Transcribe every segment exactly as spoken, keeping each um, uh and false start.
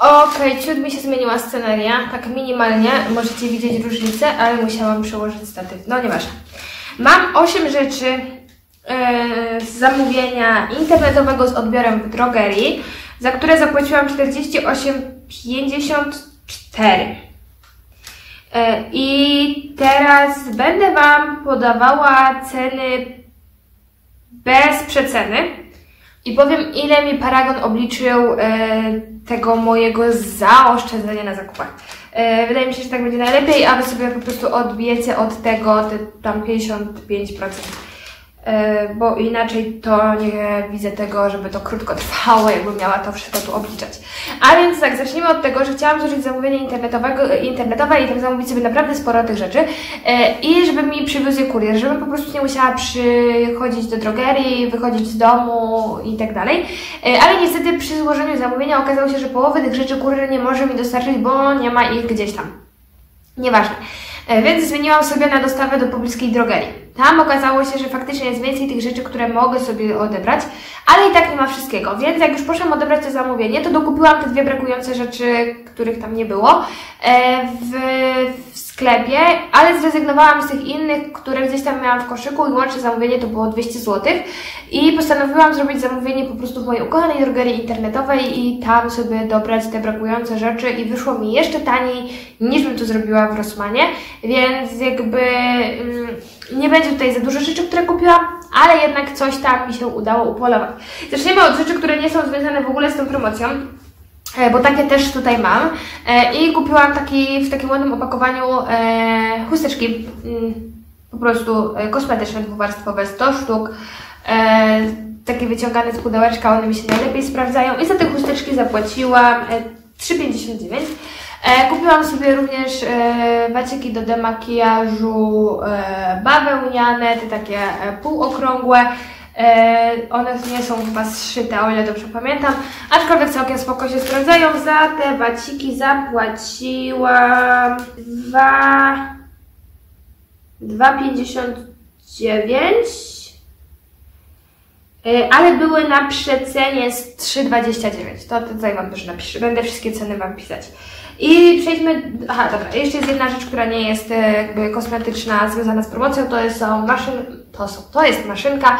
Okej, okay, ciut mi się zmieniła sceneria, tak minimalnie, możecie widzieć różnicę, ale musiałam przełożyć statyw, no nieważne. Mam osiem rzeczy yy, z zamówienia internetowego z odbiorem w drogerii, za które zapłaciłam czterdzieści osiem pięćdziesiąt cztery. Yy, I teraz będę Wam podawała ceny bez przeceny. I powiem, ile mi Paragon obliczył e, tego mojego zaoszczędzenia na zakupach. E, wydaje mi się, że tak będzie najlepiej, a Wy sobie po prostu odbijecie od tego te tam pięćdziesiąt pięć procent. E, bo inaczej to nie widzę tego, żeby to krótko trwało, jakbym miała to wszystko tu obliczać. A więc tak, zacznijmy od tego, że chciałam złożyć zamówienie internetowego, internetowe i tam zamówić sobie naprawdę sporo tych rzeczy e, i żeby mi przywiózł je kurier, żebym po prostu nie musiała przychodzić do drogerii, wychodzić z domu i tak dalej. E, ale niestety przy złożeniu zamówienia okazało się, że połowy tych rzeczy kurier nie może mi dostarczyć, bo nie ma ich gdzieś tam. Nieważne. Więc zmieniłam sobie na dostawę do pobliskiej drogerii. Tam okazało się, że faktycznie jest więcej tych rzeczy, które mogę sobie odebrać, ale i tak nie ma wszystkiego. Więc jak już poszłam odebrać to zamówienie, to dokupiłam te dwie brakujące rzeczy, których tam nie było, w, w sklepie, ale zrezygnowałam z tych innych, które gdzieś tam miałam w koszyku i łączne zamówienie to było dwieście złotych. I postanowiłam zrobić zamówienie po prostu w mojej ukochanej drogerii internetowej i tam sobie dobrać te brakujące rzeczy i wyszło mi jeszcze taniej niż bym to zrobiła w Rossmanie, więc jakby mm, nie będzie tutaj za dużo rzeczy, które kupiłam, ale jednak coś tam mi się udało upolować. Zaczniemy od rzeczy, które nie są związane w ogóle z tą promocją, bo takie też tutaj mam i kupiłam taki, w takim ładnym opakowaniu chusteczki po prostu kosmetyczne dwuwarstwowe, sto sztuk. Takie wyciągane z pudełeczka, one mi się najlepiej sprawdzają i za te chusteczki zapłaciłam trzy pięćdziesiąt dziewięć. Kupiłam sobie również wacieki do demakijażu bawełniane, te takie półokrągłe. One nie są chyba zszyte, o ile dobrze pamiętam, aczkolwiek całkiem spoko się sprawdzają. Za te waciki zapłaciłam dwa pięćdziesiąt dziewięć. Ale były na przecenie z trzy dwadzieścia dziewięć. To tutaj Wam też napiszę. Będę wszystkie ceny Wam pisać. I przejdźmy... Aha, dobra. Jeszcze jest jedna rzecz, która nie jest jakby kosmetyczna, związana z promocją. To są maszyn... To, są... to jest maszynka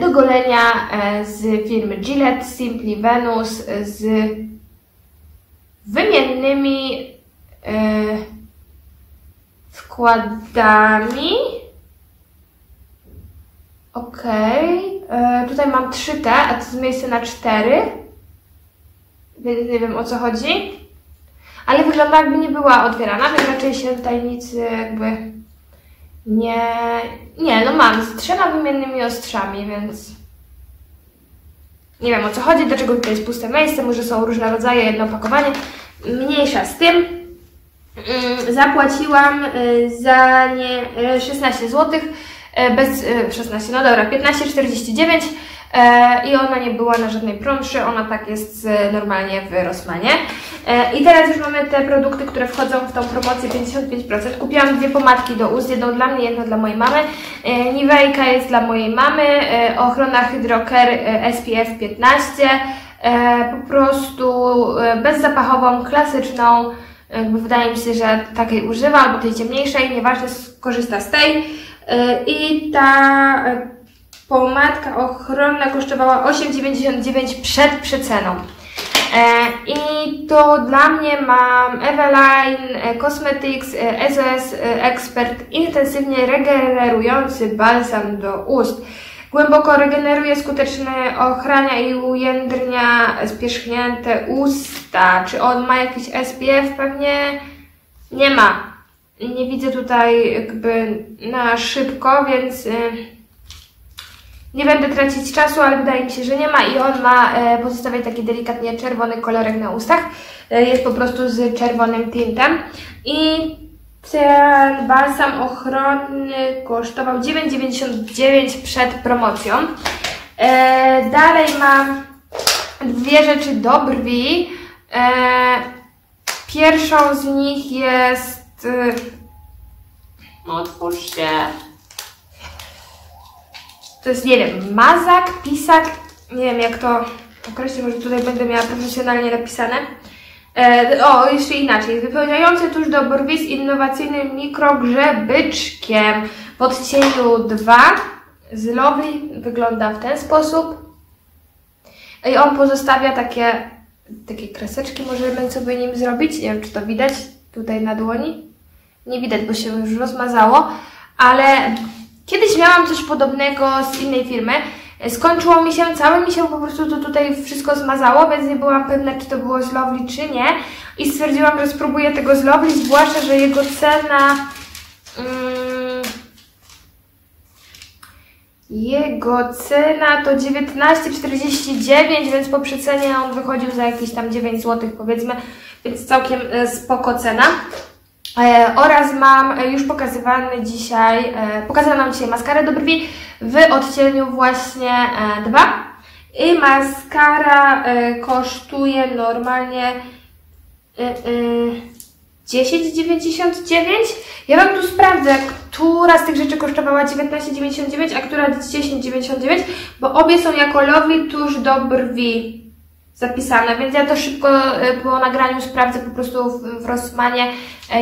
do golenia z firmy Gillette, Simply Venus, z wymiennymi wkładami. Okej. Okay. Tutaj mam trzy te, a to jest miejsce na cztery, więc nie wiem o co chodzi, ale wygląda jakby nie była otwierana, więc raczej się tutaj nic jakby nie... Nie, no mam z trzema wymiennymi ostrzami, więc nie wiem o co chodzi, dlaczego tutaj jest puste miejsce, może są różne rodzaje, jedno opakowanie, mniejsza z tym. Zapłaciłam za nie szesnaście złotych. Bez szesnaście, no dobra, piętnaście czterdzieści dziewięć e, i ona nie była na żadnej promszy, ona tak jest normalnie w Rossmanie. E, I teraz już mamy te produkty, które wchodzą w tą promocję pięćdziesiąt pięć procent. Kupiłam dwie pomadki do ust, jedną dla mnie, jedną dla mojej mamy. E, Niveika jest dla mojej mamy, e, ochrona Hydrocare e, S P F piętnaście, e, po prostu bezzapachową, klasyczną, jakby wydaje mi się, że takiej używa, albo tej ciemniejszej, nieważne, korzysta z tej. I ta pomadka ochronna kosztowała osiem dziewięćdziesiąt dziewięć przed przeceną. I to dla mnie mam Eveline Cosmetics S O S Expert intensywnie regenerujący balsam do ust. Głęboko regeneruje, skutecznie ochrania i ujędrnia spierzchnięte usta. Czy on ma jakiś S P F? Pewnie nie ma. Nie widzę tutaj jakby na szybko, więc nie będę tracić czasu, ale wydaje mi się, że nie ma i on ma pozostawiać taki delikatnie czerwony kolorek na ustach. Jest po prostu z czerwonym tintem. I ten balsam ochronny kosztował dziewięć dziewięćdziesiąt dziewięć przed promocją. Dalej mam dwie rzeczy do brwi. Pierwszą z nich jest... Otwórz się. To jest, nie wiem, mazak, pisak. Nie wiem jak to określić, może tutaj będę miała profesjonalnie napisane. E, o, jeszcze inaczej. Wypełniający tusz do brwi z innowacyjnym mikrogrzebyczkiem w odcieniu dwa z Lovely wygląda w ten sposób. I on pozostawia takie, takie kreseczki, możemy sobie nim zrobić. Nie wiem, czy to widać tutaj na dłoni. Nie widać, bo się już rozmazało. Ale kiedyś miałam coś podobnego z innej firmy. Skończyło mi się, całe mi się po prostu to tutaj wszystko zmazało, więc nie byłam pewna, czy to było z Lovely, czy nie. I stwierdziłam, że spróbuję tego z Lovely, zwłaszcza, że jego cena... Um, jego cena to dziewiętnaście czterdzieści dziewięć, więc po przecenie on wychodził za jakieś tam dziewięć złotych powiedzmy, więc całkiem spoko cena. E, oraz mam już pokazywany dzisiaj, e, pokazywano nam dzisiaj maskarę do brwi w odcieniu właśnie e, dwa. I maskara e, kosztuje normalnie e, e, dziesięć dziewięćdziesiąt dziewięć. Ja Wam tu sprawdzę, która z tych rzeczy kosztowała dziewiętnaście dziewięćdziesiąt dziewięć, a która dziesięć dziewięćdziesiąt dziewięć, bo obie są jako Lovely tusz do brwi zapisane, więc ja to szybko po nagraniu sprawdzę po prostu w Rossmanie,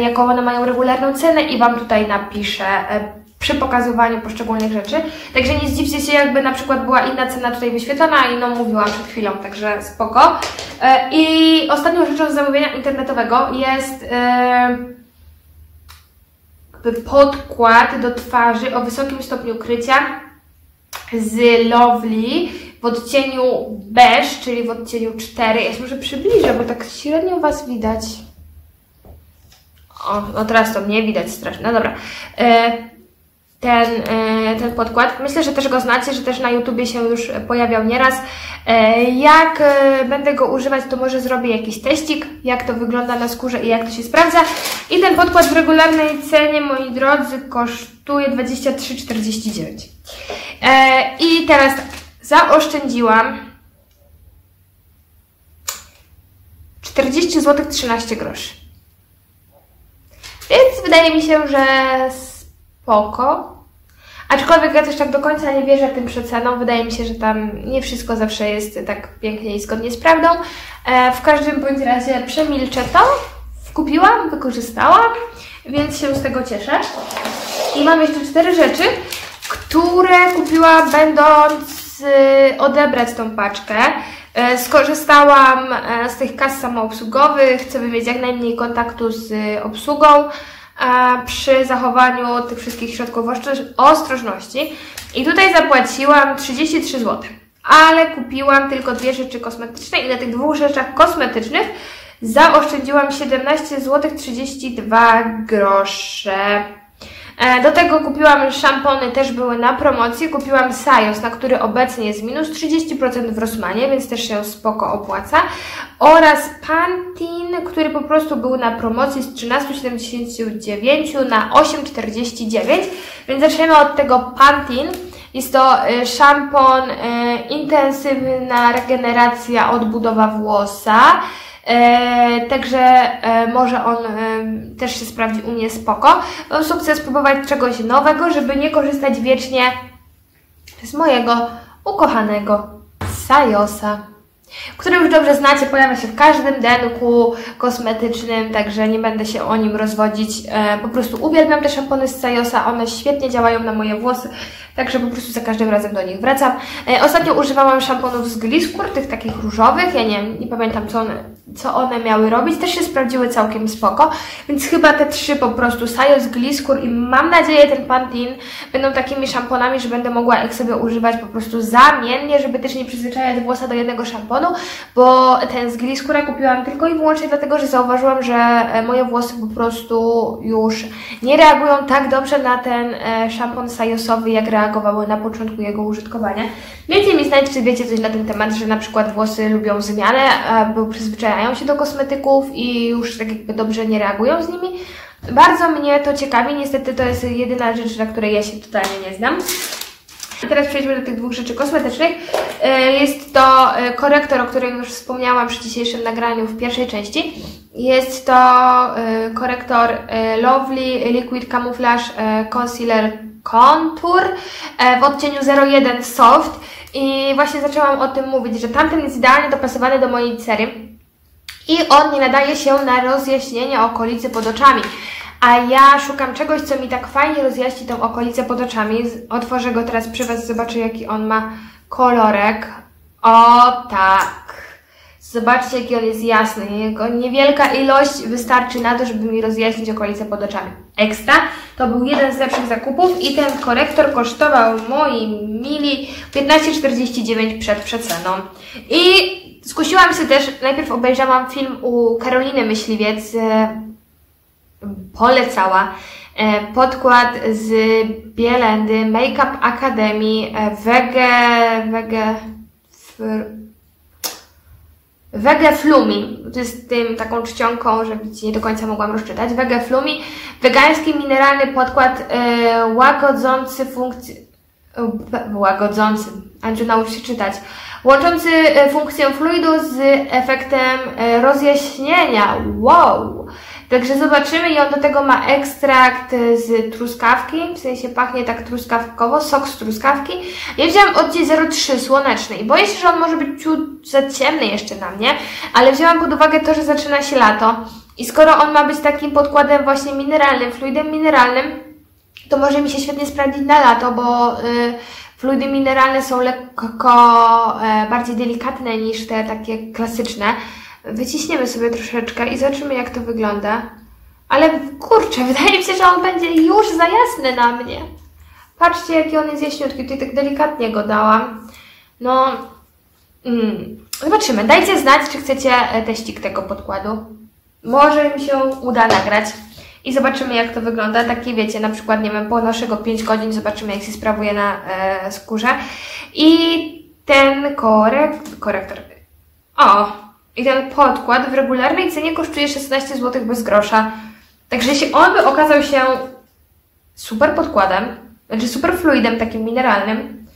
jaką one mają regularną cenę i Wam tutaj napiszę przy pokazywaniu poszczególnych rzeczy. Także nie zdziwcie się, jakby na przykład była inna cena tutaj wyświetlona, a inną mówiłam przed chwilą, także spoko. I ostatnią rzeczą z zamówienia internetowego jest podkład do twarzy o wysokim stopniu krycia z Lovely w odcieniu beige, czyli w odcieniu cztery. Ja się może przybliżę, bo tak średnio Was widać. O, no teraz to mnie widać strasznie. No dobra. Ten, ten podkład. Myślę, że też go znacie, że też na YouTubie się już pojawiał nieraz. Jak będę go używać, to może zrobię jakiś teścik, jak to wygląda na skórze i jak to się sprawdza. I ten podkład w regularnej cenie, moi drodzy, kosztuje dwadzieścia trzy czterdzieści dziewięć. I teraz tak. Zaoszczędziłam czterdzieści złotych trzynaście groszy. Więc wydaje mi się, że spoko. Aczkolwiek ja też tak do końca nie wierzę tym przecenom. Wydaje mi się, że tam nie wszystko zawsze jest tak pięknie i zgodnie z prawdą. W każdym bądź razie przemilczę to. Kupiłam, wykorzystałam, więc się z tego cieszę. I mam jeszcze cztery rzeczy, które kupiłam będąc odebrać tą paczkę. Skorzystałam z tych kas samoobsługowych, chcę mieć jak najmniej kontaktu z obsługą przy zachowaniu tych wszystkich środków ostrożności. I tutaj zapłaciłam trzydzieści trzy złote, ale kupiłam tylko dwie rzeczy kosmetyczne i na tych dwóch rzeczach kosmetycznych zaoszczędziłam siedemnaście złotych trzydzieści dwa grosze. Do tego kupiłam szampony, też były na promocji. Kupiłam Syossa, na który obecnie jest minus trzydzieści procent w Rossmanie, więc też się spoko opłaca. Oraz Pantene, który po prostu był na promocji z trzynaście siedemdziesiąt dziewięć na osiem czterdzieści dziewięć. Więc zaczniemy od tego Pantene. Jest to szampon intensywna regeneracja, odbudowa włosa. E, także e, może on e, też się sprawdzi u mnie spoko. Chcę spróbować czegoś nowego, żeby nie korzystać wiecznie z mojego ukochanego Syossa, który już dobrze znacie, pojawia się w każdym denku kosmetycznym, także nie będę się o nim rozwodzić. E, po prostu uwielbiam te szampony z Syossa, one świetnie działają na moje włosy, także po prostu za każdym razem do nich wracam. E, ostatnio używałam szamponów z Gliss Kur, tych takich różowych, ja nie, nie pamiętam co one, co one miały robić, też się sprawdziły całkiem spoko, więc chyba te trzy po prostu, Syossa, Gliss Kur i mam nadzieję ten Pantene będą takimi szamponami, że będę mogła jak sobie używać po prostu zamiennie, żeby też nie przyzwyczajać włosa do jednego szamponu, bo ten z Gliss Kura kupiłam tylko i wyłącznie dlatego, że zauważyłam, że moje włosy po prostu już nie reagują tak dobrze na ten szampon Syossowy, jak reagowały na początku jego użytkowania. Wiecie mi znać, czy wiecie coś na ten temat, że na przykład włosy lubią zmianę, bo przyzwyczajają się do kosmetyków i już tak jakby dobrze nie reagują z nimi. Bardzo mnie to ciekawi, niestety to jest jedyna rzecz, na której ja się totalnie nie znam. I teraz przejdźmy do tych dwóch rzeczy kosmetycznych. Jest to korektor, o którym już wspomniałam przy dzisiejszym nagraniu w pierwszej części. Jest to korektor Lovely Liquid Camouflage Concealer Contour w odcieniu zero jeden Soft. I właśnie zaczęłam o tym mówić, że tamten jest idealnie dopasowany do mojej cery. i on nie nadaje się na rozjaśnienie okolicy pod oczami. A ja szukam czegoś, co mi tak fajnie rozjaśni tą okolicę pod oczami. Otworzę go teraz przy Was, zobaczę jaki on ma kolorek. O tak! Zobaczcie jaki on jest jasny. Jego niewielka ilość wystarczy na to, żeby mi rozjaśnić okolicę pod oczami. Ekstra! To był jeden z lepszych zakupów i ten korektor kosztował moi mili piętnaście czterdzieści dziewięć przed przeceną. I skusiłam się też, najpierw obejrzałam film u Karoliny Myśliwiec. Polecała podkład z Bielendy, Makeup Akademii, Vega, Vega Flumi. To jest tym taką czcionką, że widzicie, nie do końca mogłam rozczytać. Vega Flumi, wegański mineralny podkład yy, łagodzący funkcję, yy, łagodzący, Andrzej nauczy się czytać, łączący funkcję fluidu z efektem yy, rozjaśnienia. Wow! Także zobaczymy i on do tego ma ekstrakt z truskawki, w sensie pachnie tak truskawkowo, sok z truskawki. Ja wzięłam odcień zero trzy słonecznej. Boję się, że on może być ciut za ciemny jeszcze na mnie, ale wzięłam pod uwagę to, że zaczyna się lato i skoro on ma być takim podkładem właśnie mineralnym, fluidem mineralnym, to może mi się świetnie sprawdzić na lato, bo yy, fluidy mineralne są lekko yy, bardziej delikatne niż te takie klasyczne. Wyciśniemy sobie troszeczkę i zobaczymy jak to wygląda. Ale kurczę, wydaje mi się, że on będzie już za jasny na mnie. Patrzcie jaki on jest jaśniutki, tutaj tak delikatnie go dałam. No, mm, zobaczymy. Dajcie znać, czy chcecie teścik tego podkładu. Może mi się uda nagrać. I zobaczymy jak to wygląda. Takie wiecie, na przykład nie wiem, ponoszę go pięć godzin, zobaczymy jak się sprawuje na e, skórze. I ten korekt, korektor... O! I ten podkład w regularnej cenie kosztuje szesnaście złotych bez grosza. Także jeśli on by okazał się super podkładem, znaczy super fluidem takim mineralnym,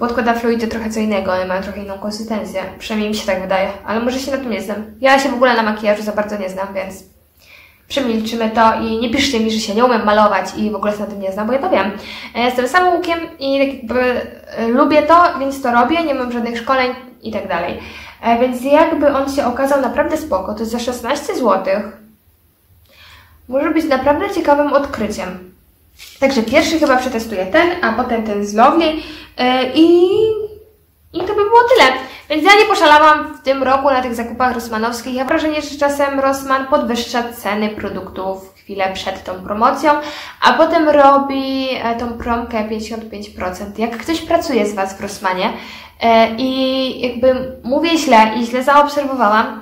podkłada fluidy trochę co innego, one mają trochę inną konsystencję. Przynajmniej mi się tak wydaje, ale może się na tym nie znam. Ja się w ogóle na makijażu za bardzo nie znam, więc przemilczymy to i nie piszcie mi, że się nie umiem malować i w ogóle się na tym nie znam, bo ja to wiem. Jestem samoukiem i tak jakby lubię to, więc to robię, nie mam żadnych szkoleń i tak dalej. Więc jakby on się okazał naprawdę spoko, to jest za szesnaście złotych, może być naprawdę ciekawym odkryciem. Także pierwszy chyba przetestuję ten, a potem ten z Lovely i, i to by było tyle. Więc ja nie poszalałam w tym roku na tych zakupach rossmannowskich. Ja mam wrażenie, że czasem Rossmann podwyższa ceny produktów chwilę przed tą promocją, a potem robi tą promkę pięćdziesiąt pięć procent. Jak ktoś pracuje z Was w Rossmanie i jakby mówię źle i źle zaobserwowałam,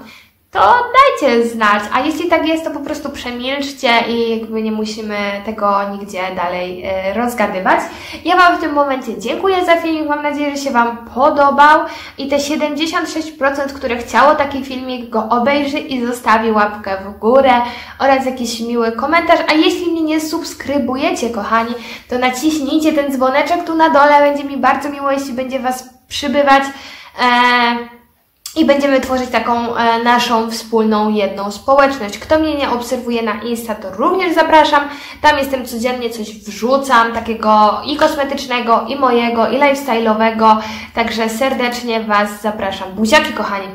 to dajcie znać, a jeśli tak jest, to po prostu przemilczcie i jakby nie musimy tego nigdzie dalej rozgadywać. Ja Wam w tym momencie dziękuję za filmik, mam nadzieję, że się Wam podobał i te siedemdziesiąt sześć procent, które chciało taki filmik, go obejrzy i zostawi łapkę w górę oraz jakiś miły komentarz, a jeśli mnie nie subskrybujecie, kochani, to naciśnijcie ten dzwoneczek tu na dole, będzie mi bardzo miło, jeśli będzie Was przybywać. Eee... I będziemy tworzyć taką e, naszą wspólną, jedną społeczność. Kto mnie nie obserwuje na Insta, to również zapraszam. Tam jestem codziennie, coś wrzucam, takiego i kosmetycznego, i mojego, i lifestyle'owego. Także serdecznie Was zapraszam. Buziaki, kochani!